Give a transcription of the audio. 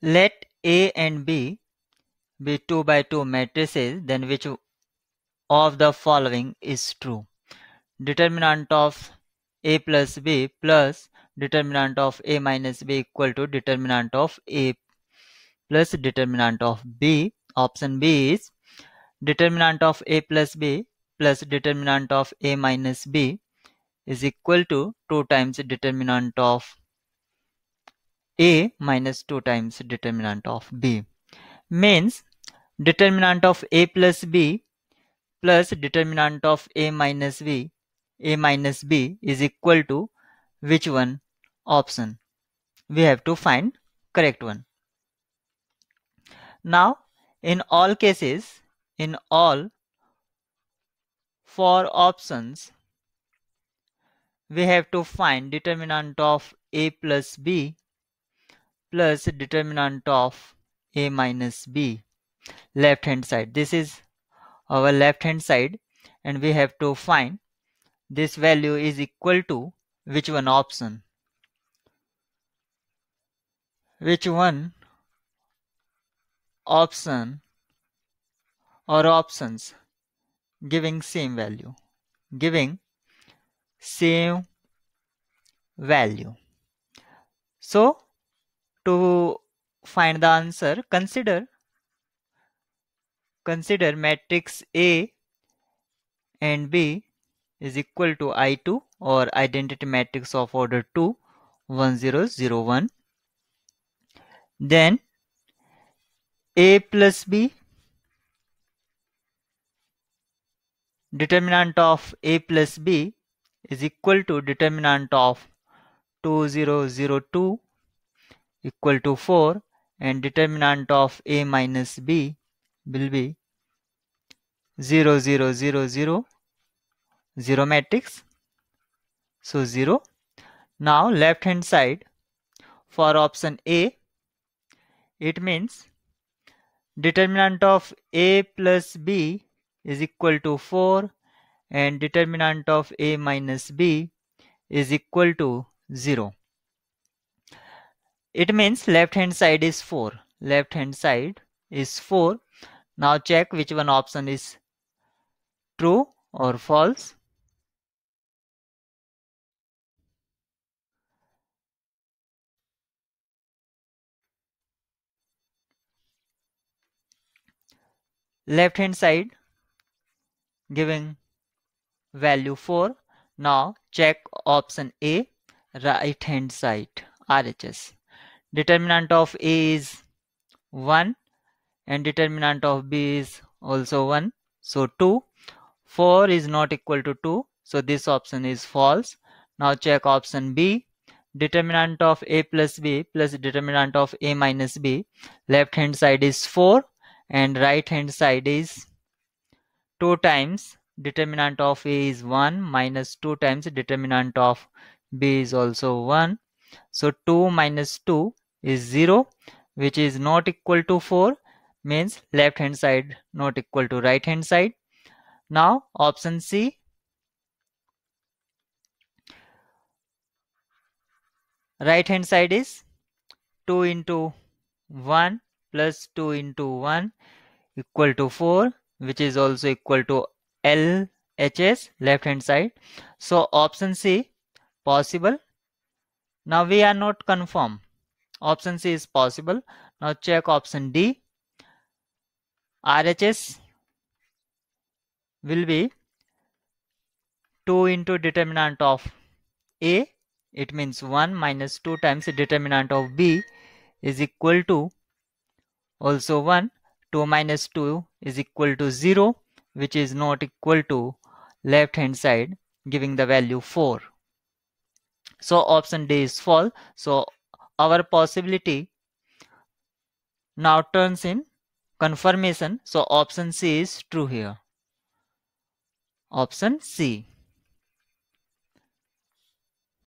Let A and B be 2 by 2 matrices, then which of the following is true? Determinant of A plus B plus determinant of A minus B equal to determinant of A plus determinant of B. Option B is determinant of A plus B plus determinant of A minus B is equal to 2 times determinant of A minus 2 times determinant of B. Means determinant of A plus B plus determinant of A minus B is equal to which one option? We have to find correct one. Now in all cases, in all four options, we have to find determinant of A plus B plus determinant of A minus B. Left hand side, this is our left hand side, and we have to find this value is equal to which one option? Which one option or options giving same value? Giving same value. So to find the answer, consider matrix A and B is equal to I2 or identity matrix of order 2, 1, 0, 0, 1. Then A plus B, determinant of A plus B is equal to determinant of 2, 0, 0, 2 equal to 4, and determinant of A minus B will be 0, 0, 0, 0, 0 matrix, so 0. Now left hand side, for option A, it means determinant of A plus B is equal to 4 and determinant of A minus B is equal to 0. It means left hand side is 4. Left hand side is 4. Now check which one option is true or false. Left hand side giving value 4. Now check option A, right hand side, RHS. Determinant of A is 1 and determinant of B is also 1, so 2. 4 is not equal to 2, so this option is false. Now check option B, determinant of A plus B plus determinant of A minus B. Left hand side is 4 and right hand side is 2 times determinant of A is 1 minus 2 times determinant of B is also 1. So 2 minus 2 is 0, which is not equal to 4, means left hand side not equal to right hand side. Now option C, right hand side is 2 into 1 plus 2 into 1 equal to 4, which is also equal to LHS, left hand side. So option C possible. Now we are not confirmed. Option C is possible. Now check option D. RHS will be 2 into determinant of A. It means 1 minus 2 times determinant of B is equal to also 1. 2 minus 2 is equal to 0, which is not equal to left hand side, giving the value 4. So option D is false. So our possibility now turns in confirmation. So option C is true here. Option C.